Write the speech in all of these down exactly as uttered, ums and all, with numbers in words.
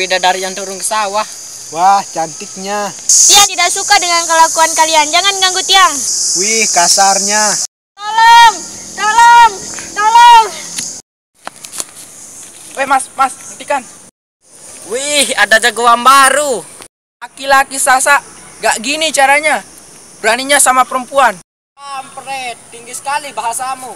Beda dari yang turun ke sawah. Wah, cantiknya. Dia tidak suka dengan kelakuan kalian. Jangan ganggu tiang. Wih, kasarnya. Tolong, tolong, tolong. Weh, mas, mas, hentikan. Wih, ada jagoan baru. Laki-laki Sasa, gak gini caranya. Beraninya sama perempuan. Kampret, tinggi sekali bahasamu.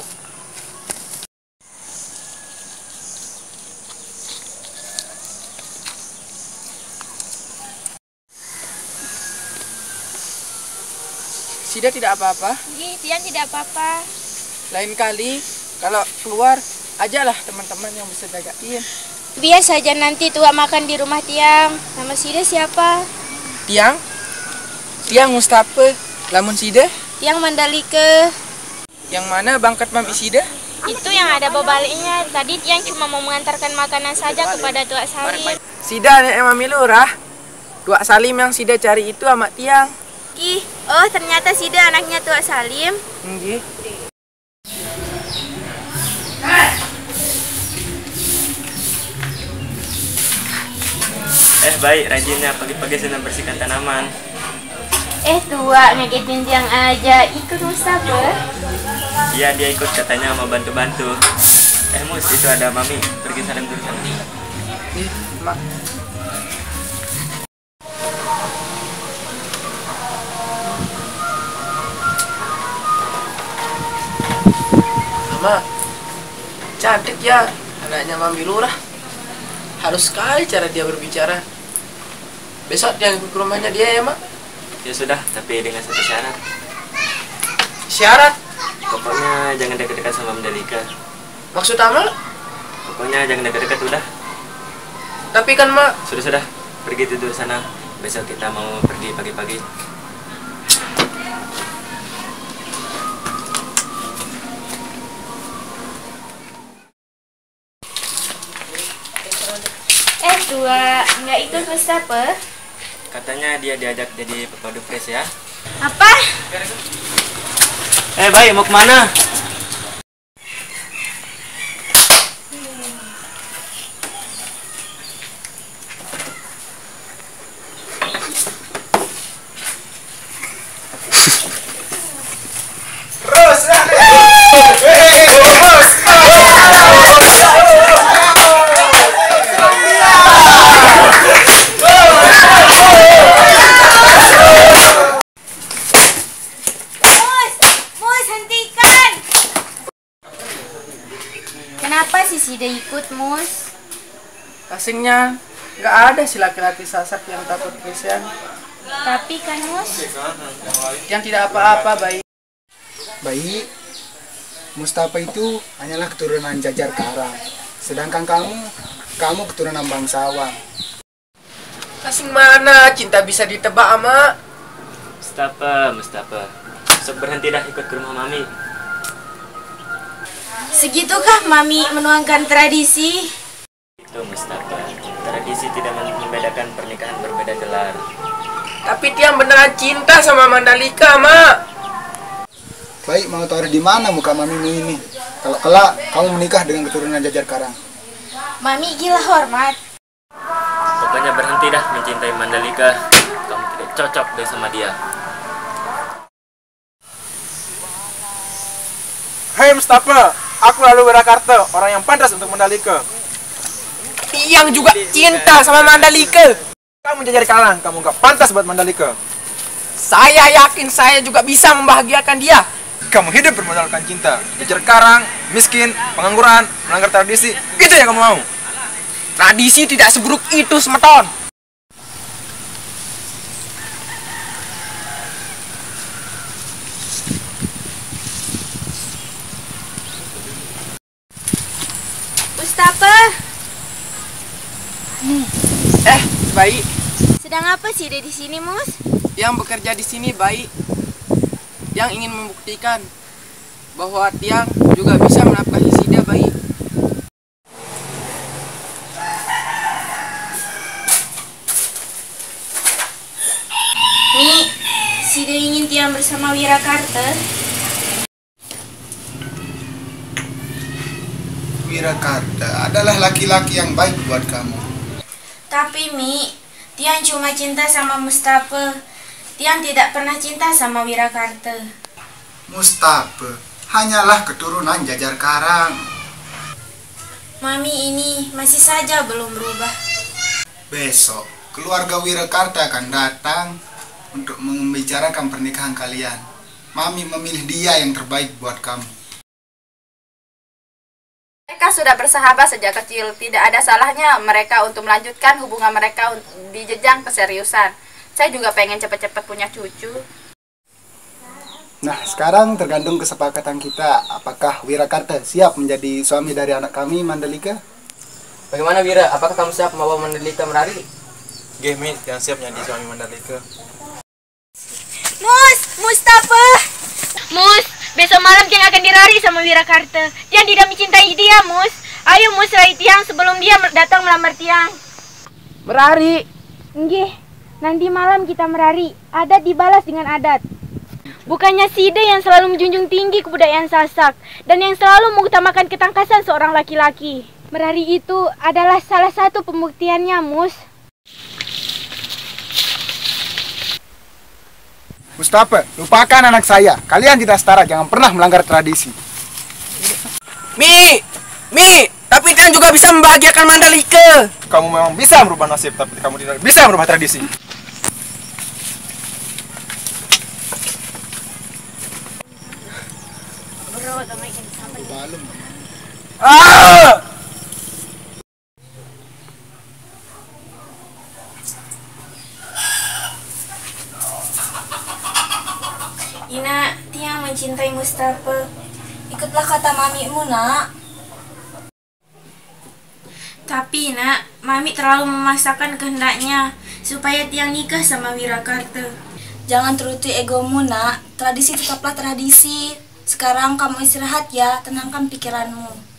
Dia tidak apa-apa. Dia tidak apa-apa. Lain kali kalau keluar ajalah teman-teman yang bisa jagain. Biar saja nanti tua makan di rumah tiang. Nama Sida siapa? Tiang? Tiang Mustafa. Lamun Sida? Tiang Mandalika. Yang mana bangkat Mami Sida? Itu yang ada bobaliknya. Tadi tiang cuma mau mengantarkan makanan saja kepada Tua Salim. Sida dan Mami Lurah. Tua Salim yang Sida cari itu sama tiang. Oh, ternyata Sida anaknya Tua Salim. Nggih. Eh, baik rajinnya pagi-pagi senang bersihkan tanaman. Eh, tua ngagetin tiang aja. Ikut Mustafa. Iya, dia ikut katanya mau bantu-bantu. Eh, Mus, itu ada Mami. Pergi salam dulu sama dia. Ih, Mak. Ma, cantik ya anaknya Mami Lurah. Halus sekali cara dia berbicara. Besok dia ikut rumahnya dia ya, Mak? Ya sudah, tapi dengan satu syarat. Syarat? Pokoknya jangan dekat-dekat sama Mandalika. Maksud Amal? Pokoknya jangan dekat-dekat udah. Tapi kan, Mak. Sudah-sudah, pergi tidur sana. Besok kita mau pergi pagi-pagi. Tua, nggak ikut Mustafa? Katanya dia diajak jadi pepadu fresh ya. Apa? Eh, baik, mau kemana? asingnya nggak ada si laki-laki sasap yang takut Christian. Tapi kan Mus, yang tidak apa-apa bayi. Bayi, Mustafa itu hanyalah keturunan Jajar Kara. Sedangkan kamu, kamu keturunan bangsawan. Asing mana cinta bisa ditebak, ama? Mustafa, Mustafa, besok berhenti dah ikut ke rumah Mami. Segitukah Mami menuangkan tradisi? Itu Mustafa, tradisi tidak membedakan pernikahan berbeda gelar. Tapi Tiang beneran cinta sama Mandalika, Ma. Baik, mau taruh di mana muka Mami ini? Kalau kelak kamu menikah dengan keturunan Jajar Karang. Mami gila hormat. Pokoknya berhenti dah mencintai Mandalika. Kamu tidak cocok deh sama dia. Hai Mustafa, aku Lalu Wirakarta, orang yang pantas untuk Mandalika. Tiang juga cinta sama Mandalika. Kamu Jajar Karang, kamu gak pantas buat Mandalika. Saya yakin saya juga bisa membahagiakan dia. Kamu hidup bermodalkan cinta. Jajar Karang, miskin, pengangguran, melanggar tradisi, itu yang kamu mau. Tradisi tidak seburuk itu, Semeton. Mustafa. Hmm. Eh, baik. Sedang apa sih dia di sini, Mus? Yang bekerja di sini baik, yang ingin membuktikan bahwa Tiang juga bisa menafkahi si dia baik. Mi, si dia ingin Tiang bersama Wirakarta. Wirakarta adalah laki-laki yang baik buat kamu. Tapi Mi, Tiang cuma cinta sama Mustafa. Tiang tidak pernah cinta sama Wirakarta. Mustafa hanyalah keturunan Jajar Karang. Mami ini masih saja belum berubah. Besok keluarga Wirakarta akan datang untuk membicarakan pernikahan kalian. Mami memilih dia yang terbaik buat kamu. Mereka sudah bersahabat sejak kecil, tidak ada salahnya mereka untuk melanjutkan hubungan mereka di jejang keseriusan. Saya juga pengen cepat-cepat punya cucu. Nah, sekarang tergantung kesepakatan kita. Apakah Wirakarta siap menjadi suami dari anak kami, Mandalika? Bagaimana Wira, apakah kamu siap membawa Mandalika merari? Gemin, yang siap menjadi suami Mandalika. Mus, Mustafa! Mus! Besok malam Tiang akan dirari sama Wirakarta. Tiang tidak mencintai dia, Mus. Ayo Mus raih Tiang sebelum dia datang melamar Tiang. Merari. Nggih, nanti malam kita merari. Adat dibalas dengan adat. Bukannya Sida yang selalu menjunjung tinggi kebudayaan Sasak dan yang selalu mengutamakan ketangkasan seorang laki-laki. Merari itu adalah salah satu pembuktiannya, Mus. Mustafa, lupakan anak saya. Kalian tidak setara, jangan pernah melanggar tradisi. Mi, Mi, tapi Tiang juga bisa membahagiakan Mandalika. Kamu memang bisa merubah nasib, tapi kamu tidak bisa merubah tradisi. Ah! Ina, Tiang mencintai Mustafa. Ikutlah kata mamimu, Nak. Tapi, Nak, Mami terlalu memaksakan kehendaknya supaya Tiang nikah sama Wirakarta. Jangan turuti egomu, Nak. Tradisi tetaplah tradisi. Sekarang kamu istirahat ya, tenangkan pikiranmu.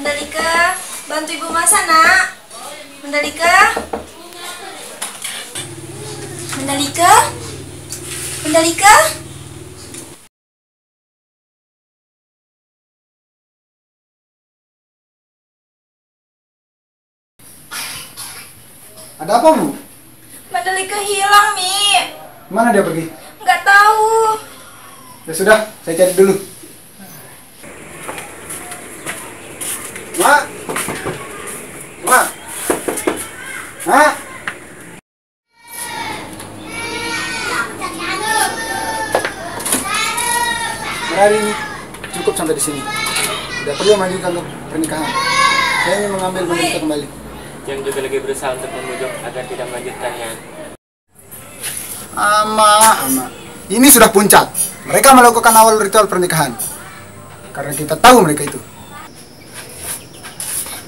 Mandalika, bantu ibu masak, Nak. Mandalika, Mandalika, Mandalika. Ada apa, Bu? Madelika hilang, Mi. Mana dia pergi? Nggak tahu. Ya sudah, saya cari dulu. Mak. Mak. Mak. Hari ini cukup sampai di sini. Tidak perlu melanjutkan pernikahan. Saya ingin mengambil Madelika kembali. Yang juga lagi berusaha untuk membujuk agar tidak melanjutkannya. Ama, ama. Ini sudah puncak. Mereka melakukan awal ritual pernikahan. Karena kita tahu mereka itu.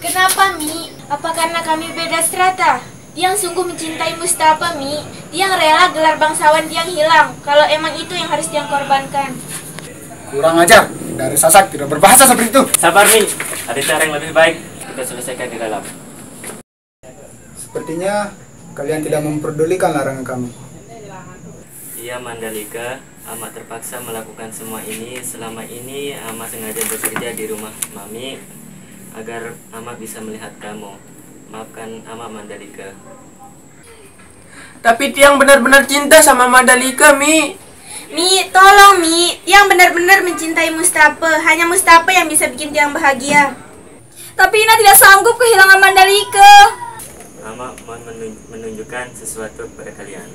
Kenapa, Mi? Apa karena kami beda strata? Dia yang sungguh mencintai Mustafa, Mi. Dia yang rela gelar bangsawan dia yang hilang. Kalau emang itu yang harus dia korbankan. Kurang ajar, dari Sasak tidak berbahasa seperti itu. Sabar, Mi, ada cara yang lebih baik. Kita selesaikan di dalam. Sepertinya kalian tidak memperdulikan larangan kami. Iya, Madelika. Ama terpaksa melakukan semua ini. Selama ini Ama sengaja bekerja di rumah Mami agar Ama bisa melihat kamu. Maafkan Ama, Madelika. Tapi Tiang benar-benar cinta sama Madelika, Mi. Mi, tolong Mi, Tiang benar-benar mencintai Mustafa. Hanya Mustafa yang bisa bikin Tiang bahagia. Tapi Ina tidak sanggup kehilangan Madelika. Ama mohon menunjukkan sesuatu kepada kalian.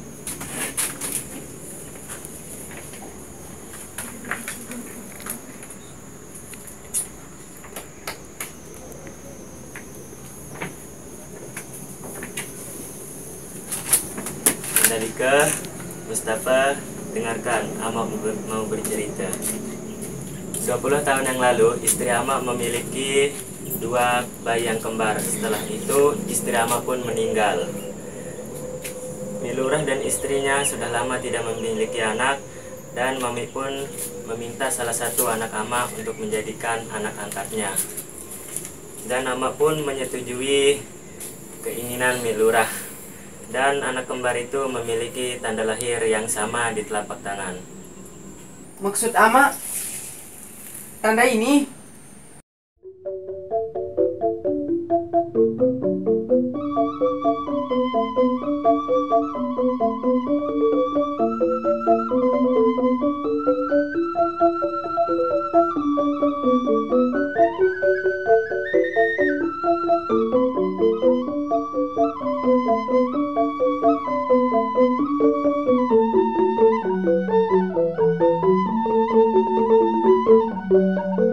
Madelika, Mustafa, dengarkan, Ama mau bercerita. dua puluh tahun yang lalu, istri Ama memiliki dua bayi yang kembar. Setelah itu, istri Ama pun meninggal. Milurah dan istrinya sudah lama tidak memiliki anak, dan Mami pun meminta salah satu anak Ama untuk menjadikan anak angkatnya. Dan Ama pun menyetujui keinginan Milurah. Dan anak kembar itu memiliki tanda lahir yang sama di telapak tangan. Maksud Ama, tanda ini? Thank you.